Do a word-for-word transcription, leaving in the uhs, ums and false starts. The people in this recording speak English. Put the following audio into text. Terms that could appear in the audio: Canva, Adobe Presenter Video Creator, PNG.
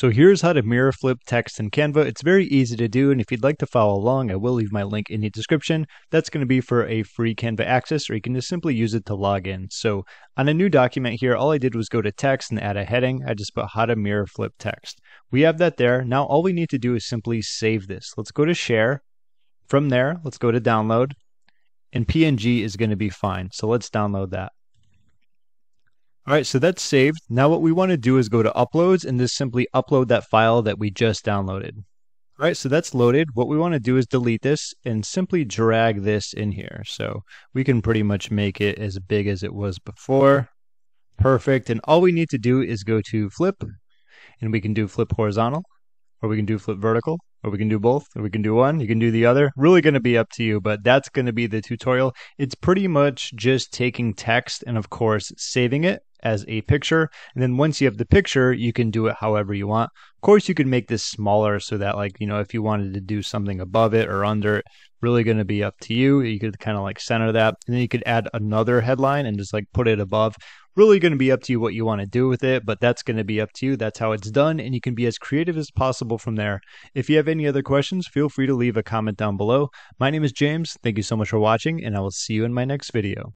So here's how to mirror flip text in Canva. It's very easy to do, and if you'd like to follow along, I will leave my link in the description. That's going to be for a free Canva access, or you can just simply use it to log in. So on a new document here, all I did was go to text and add a heading. I just put how to mirror flip text. We have that there. Now all we need to do is simply save this. Let's go to share. From there, let's go to download, and P N G is going to be fine. So let's download that. All right, so that's saved. Now what we want to do is go to uploads and just simply upload that file that we just downloaded. All right, so that's loaded. What we want to do is delete this and simply drag this in here. So we can pretty much make it as big as it was before. Perfect, and all we need to do is go to flip, and we can do flip horizontal, or we can do flip vertical, or we can do both, or we can do one, you can do the other. Really going to be up to you, but that's going to be the tutorial. It's pretty much just taking text and, of course, saving it as a picture. And then once you have the picture, you can do it however you want. Of course, you can make this smaller so that, like, you know, if you wanted to do something above it or under it, really going to be up to you. You could kind of like center that, and then you could add another headline and just like put it above. Really going to be up to you what you want to do with it, but that's going to be up to you. That's how it's done, and you can be as creative as possible from there. If you have any other questions, feel free to leave a comment down below. My name is James. Thank you so much for watching, and I will see you in my next video.